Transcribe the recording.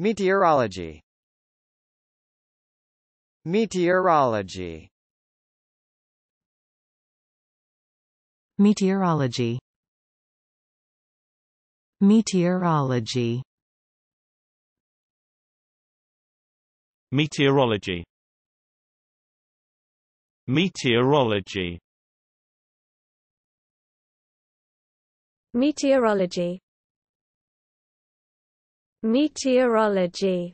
Meteorology. Meteorology. Meteorology. Meteorology. Meteorology. Meteorology. Meteorology. Meteorology.